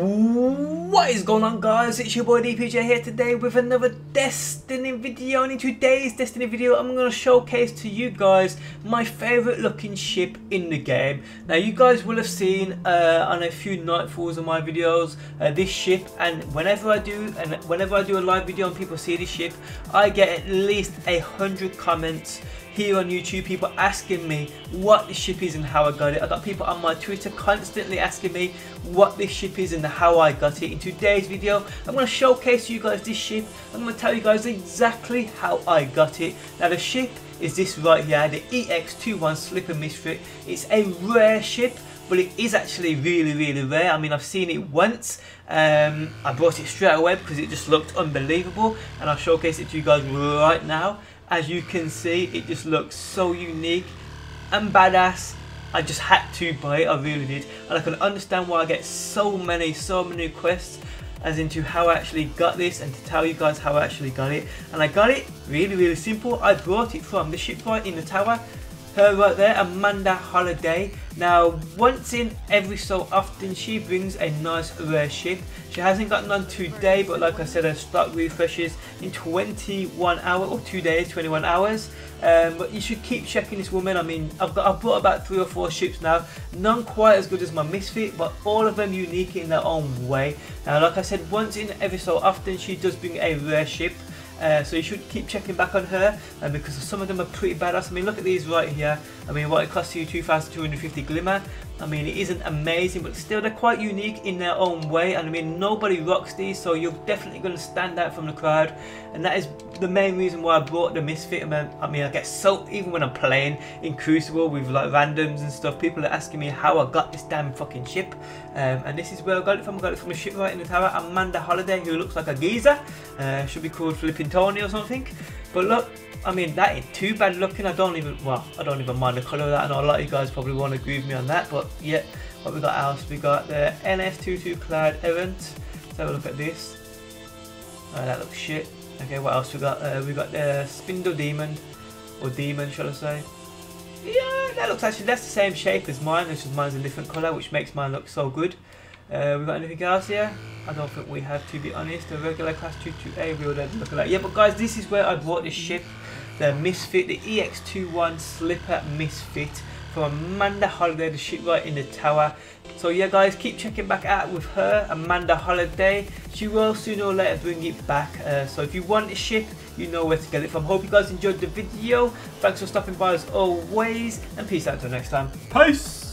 What is going on, guys? It's your boy DPJ here today with another Destiny video, and in today's Destiny video I'm going to showcase to you guys my favourite looking ship in the game. Now you guys will have seen on a few nightfalls of my videos this ship, and whenever I do a live video and people see this ship, I get at least 100 comments here on YouTube, people asking me what this ship is and how I got it. I got people on my Twitter constantly asking me what this ship is and how I got it. In today's video, I'm going to showcase you guys this ship. I'm going to tell you guys exactly how I got it. Now the ship is this right here, the EX21 Slipper Misfit. It's a rare ship, but it is actually really rare. I mean, I've seen it once. I bought it straight away because it just looked unbelievable, and I'll showcase it to you guys right now. As you can see, it just looks so unique and badass. I just had to buy it, I really did. And I can understand why I get so many requests as into how I actually got this, and to tell you guys how I actually got it. And I got it really simple. I brought it from the shipwright in the tower, her right there, Amanda Holiday. Now, once in every so often, she brings a nice rare ship. She hasn't got none today, but like I said, her stock refreshes in 21 hours, or 2 days, 21 hours. But you should keep checking this woman. I mean, I've bought about 3 or 4 ships now. None quite as good as my Misfit, but all of them unique in their own way. Now, like I said, once in every so often, she does bring a rare ship. So you should keep checking back on her, because some of them are pretty badass. I mean, look at these right here. I mean, what it costs you, 2,250 glimmer. I mean, it isn't amazing, but still they're quite unique in their own way. And I mean, nobody rocks these, so you're definitely going to stand out from the crowd. And that is the main reason why I bought the Misfit. I mean, I get so, even when I'm playing in Crucible with like randoms and stuff, people are asking me how I got this damn fucking ship. And this is where I got it from. I got it from a shipwright in the tower, Amanda Holiday, who looks like a geezer. Should be called flipping Tony or something. But look, I mean, that ain't too bad looking. I don't even mind the colour of that. I know a lot of you guys probably won't agree with me on that, but yeah. What we got else? We got the NF22 Cloud Errant. Let's have a look at this. Oh, that looks shit. Okay, what else we got? We got the Spindle Demon, or Demon, shall I say. Yeah, that looks actually, that's the same shape as mine. It's just mine's a different colour, which makes mine look so good. We got anything else here? I don't think we have, to be honest. The regular class 228, we would have to look at that. Yeah, but guys, this is where I bought this ship, the Misfit, the EX21 Slipper Misfit, from Amanda Holiday, the shipwright in the tower. So yeah, guys, keep checking back out with her, Amanda Holiday. She will sooner or later bring it back. So if you want a ship, you know where to get it from. Hope you guys enjoyed the video. Thanks for stopping by as always, and peace out until next time. Peace!